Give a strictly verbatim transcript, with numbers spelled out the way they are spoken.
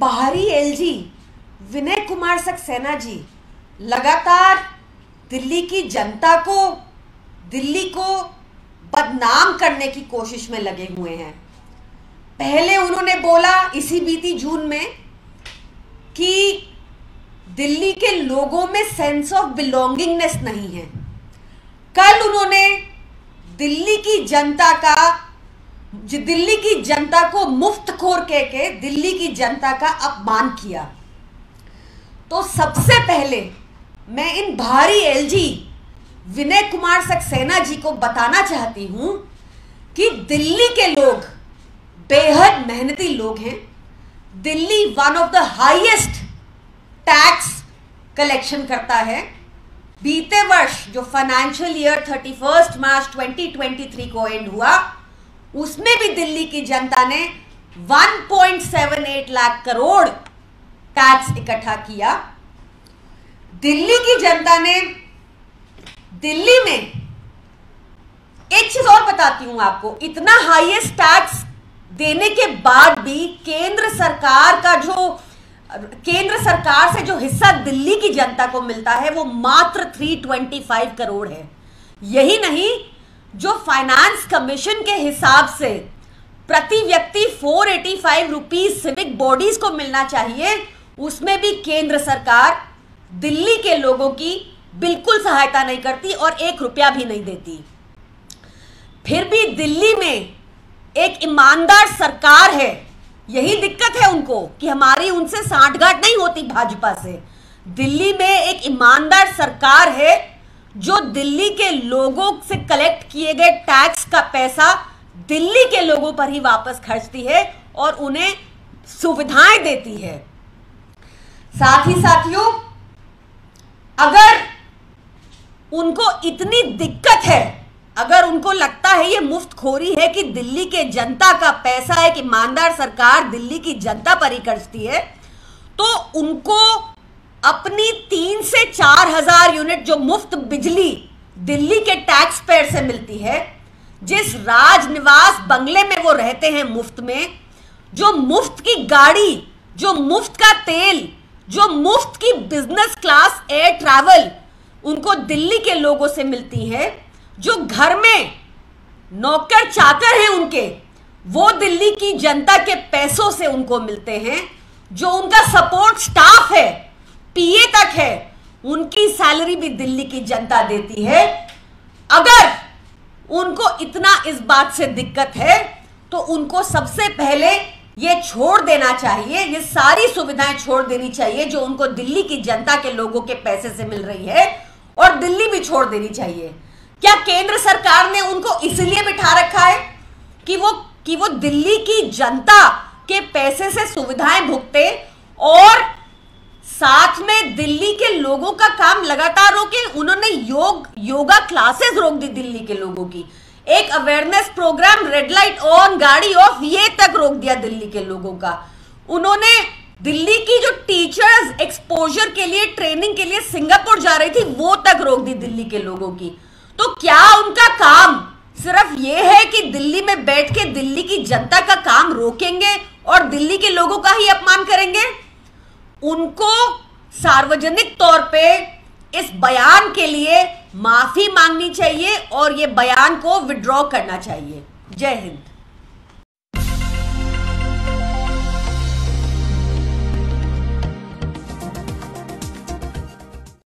बाहरी एलजी विनय कुमार सक्सेना जी लगातार दिल्ली की जनता को, दिल्ली को बदनाम करने की कोशिश में लगे हुए हैं। पहले उन्होंने बोला इसी बीती जून में कि दिल्ली के लोगों में सेंस ऑफ बिलोंगिंगनेस नहीं है। कल उन्होंने दिल्ली की जनता का दिल्ली की जनता को मुफ्तखोर कह के दिल्ली की जनता का अपमान किया। तो सबसे पहले मैं इन भारी एलजी विनय कुमार सक्सेना जी को बताना चाहती हूं कि दिल्ली के लोग बेहद मेहनती लोग हैं। Delhi one of the highest tax collection करता है। बीते वर्ष जो financial year thirty first March twenty twenty three को एंड हुआ, उसमें भी दिल्ली की जनता ने एक पॉइंट सात आठ लाख करोड़ टैक्स इकट्ठा किया। दिल्ली की जनता ने दिल्ली में एक चीज और बताती हूं आपको, इतना हाईएस्ट टैक्स देने के बाद भी केंद्र सरकार का जो केंद्र सरकार से जो हिस्सा दिल्ली की जनता को मिलता है वो मात्र तीन सौ पच्चीस करोड़ है। यही नहीं, जो फाइनेंस कमीशन के हिसाब से प्रति व्यक्ति चार सौ पचासी रुपीस सिविक बॉडीज को मिलना चाहिए, उसमें भी केंद्र सरकार दिल्ली के लोगों की बिल्कुल सहायता नहीं करती और एक रुपया भी नहीं देती। फिर भी दिल्ली में एक ईमानदार सरकार है। यही दिक्कत है उनको कि हमारी उनसे सांठगांठ नहीं होती भाजपा से। दिल्ली में एक ईमानदार सरकार है जो दिल्ली के लोगों से कलेक्ट किए गए टैक्स का पैसा दिल्ली के लोगों पर ही वापस खर्चती है और उन्हें सुविधाएं देती है। साथ ही साथियों, अगर उनको इतनी दिक्कत है, अगर उनको लगता है ये मुफ्तखोरी है कि दिल्ली के जनता का पैसा है, कि ईमानदार सरकार दिल्ली की जनता पर ही खर्चती है, तो उनको अपनी तीन से चार हजार यूनिट जो मुफ्त बिजली दिल्ली के टैक्स पेयर से मिलती है, जिस राजनिवास बंगले में वो रहते हैं मुफ्त में, जो मुफ्त की गाड़ी, जो मुफ्त का तेल, जो मुफ्त की बिजनेस क्लास एयर ट्रैवल उनको दिल्ली के लोगों से मिलती है, जो घर में नौकर चाकर हैं उनके वो दिल्ली की जनता के पैसों से उनको मिलते हैं, जो उनका सपोर्ट स्टाफ है, पीए तक है, उनकी सैलरी भी दिल्ली की जनता देती है। अगर उनको इतना इस बात से दिक्कत है तो उनको सबसे पहले ये छोड़ देना चाहिए, ये सारी सुविधाएं छोड़ देनी चाहिए जो उनको दिल्ली की जनता के लोगों के पैसे से मिल रही है, और दिल्ली भी छोड़ देनी चाहिए। क्या केंद्र सरकार ने उनको इसलिए बिठा रखा है कि वो कि वो दिल्ली की जनता के पैसे से सुविधाएं भुगते और साथ में दिल्ली के लोगों का काम लगातार रोके? उन्होंने योग योगा क्लासेस रोक दी दिल्ली के लोगों की, एक awareness program red light on गाड़ी ऑफ ये तक रोक दिया दिल्ली के लोगों का। उन्होंने दिल्ली की जो टीचर्स एक्सपोजर के लिए ट्रेनिंग के लिए सिंगापुर जा रही थी वो तक रोक दी दिल्ली के लोगों की। तो क्या उनका काम सिर्फ ये है कि दिल्ली में बैठ के दिल्ली की जनता का काम रोकेंगे और दिल्ली के लोगों का ही अपमान करेंगे? उनको सार्वजनिक तौर पे इस बयान के लिए माफी मांगनी चाहिए और ये बयान को विड्रॉ करना चाहिए। जय हिंद।